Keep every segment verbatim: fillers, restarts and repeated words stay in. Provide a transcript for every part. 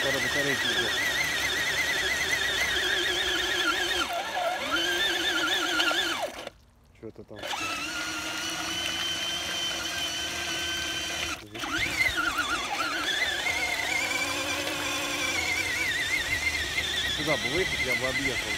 скоро батарейки идут. Что это там? Сюда бы выехать, я бы объехал.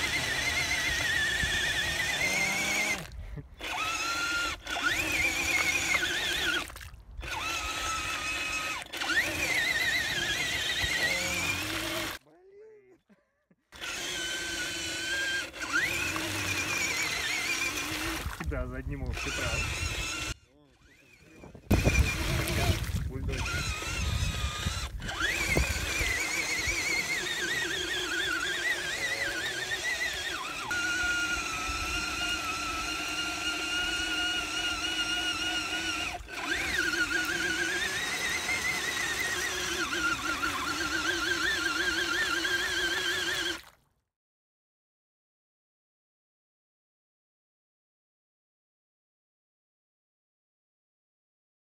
Да, задним уж и прав.